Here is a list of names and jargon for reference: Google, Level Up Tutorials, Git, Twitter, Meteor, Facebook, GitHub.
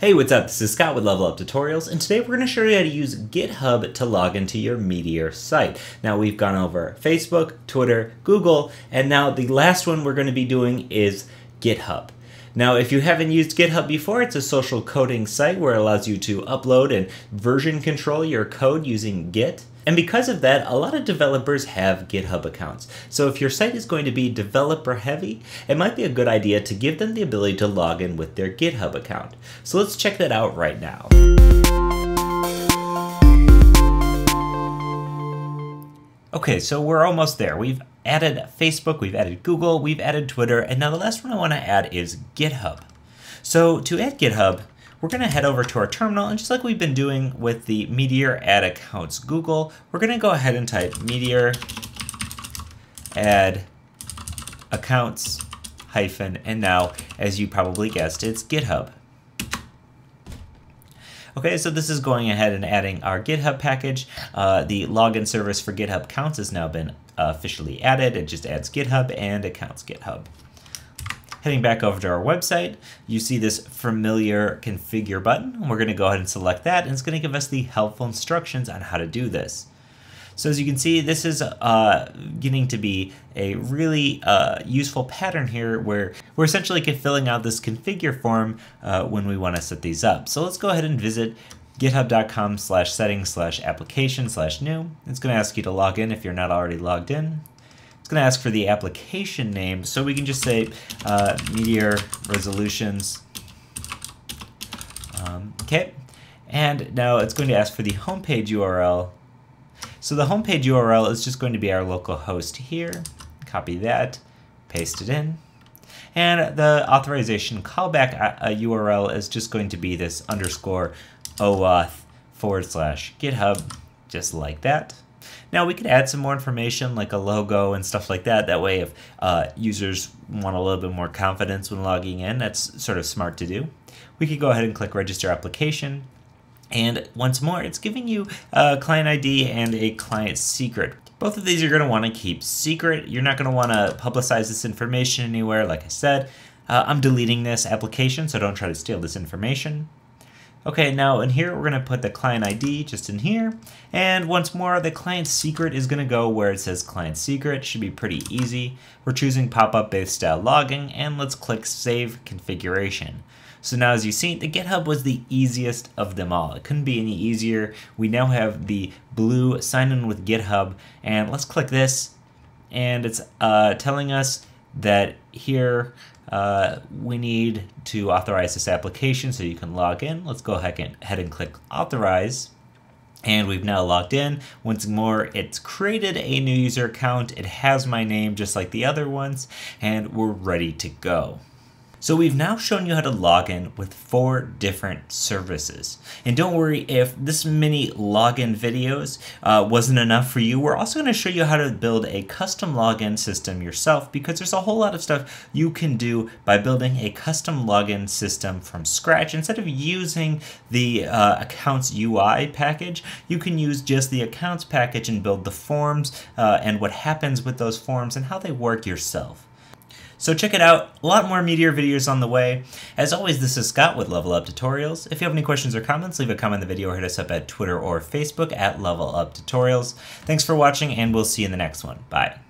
Hey, what's up? This is Scott with Level Up Tutorials, and today we're going to show you how to use GitHub to log into your Meteor site. Now, we've gone over Facebook, Twitter, Google, and now the last one we're going to be doing is GitHub. Now, if you haven't used GitHub before, it's a social coding site where it allows you to upload and version control your code using Git. And because of that, a lot of developers have GitHub accounts. So if your site is going to be developer heavy, it might be a good idea to give them the ability to log in with their GitHub account. So let's check that out right now. Okay, so we're almost there. We've added Facebook, we've added Google, we've added Twitter, and now the last one I want to add is GitHub. So to add GitHub, we're going to head over to our terminal, and just like we've been doing with the Meteor add accounts Google, we're going to go ahead and type Meteor add accounts hyphen, and now, as you probably guessed, it's GitHub. Okay, so this is going ahead and adding our GitHub package. The login service for GitHub accounts has now been officially added. It just adds GitHub and accounts GitHub. Heading back over to our website, you see this familiar configure button. We're going to go ahead and select that, and it's going to give us the helpful instructions on how to do this. So as you can see, this is getting to be a really useful pattern here where we're essentially filling out this configure form when we want to set these up. So let's go ahead and visit github.com/settings/application/new. It's going to ask you to log in if you're not already logged in. It's going to ask for the application name, so we can just say Meteor Resolutions. Okay, and now it's going to ask for the homepage URL. So the homepage URL is just going to be our local host here. Copy that, paste it in. And the authorization callback URL is just going to be this /OAuth/GitHub, just like that. Now we could add some more information like a logo and stuff like that. That way if users want a little bit more confidence when logging in, that's sort of smart to do. We could go ahead and click register application. And once more, it's giving you a client ID and a client secret. Both of these you're going to want to keep secret. You're not going to want to publicize this information anywhere. Like I said, I'm deleting this application, so don't try to steal this information. Okay, now in here, we're going to put the client ID just in here. And once more, the client secret is going to go where it says client secret. Should be pretty easy. We're choosing pop-up based style logging, and let's click save configuration. So now as you see, the GitHub was the easiest of them all. It couldn't be any easier. We now have the blue sign in with GitHub, and let's click this. And it's telling us that here, we need to authorize this application so you can log in. Let's go ahead and click authorize. And we've now logged in. Once more, it's created a new user account. It has my name just like the other ones, and we're ready to go. So we've now shown you how to log in with 4 different services. And don't worry if this mini login videos wasn't enough for you. We're also going to show you how to build a custom login system yourself, because there's a whole lot of stuff you can do by building a custom login system from scratch. Instead of using the accounts UI package, you can use just the accounts package and build the forms and what happens with those forms and how they work yourself. So check it out. A lot more Meteor videos on the way. As always, this is Scott with Level Up Tutorials. If you have any questions or comments, leave a comment in the video or hit us up at Twitter or Facebook at Level Up Tutorials. Thanks for watching, and we'll see you in the next one. Bye.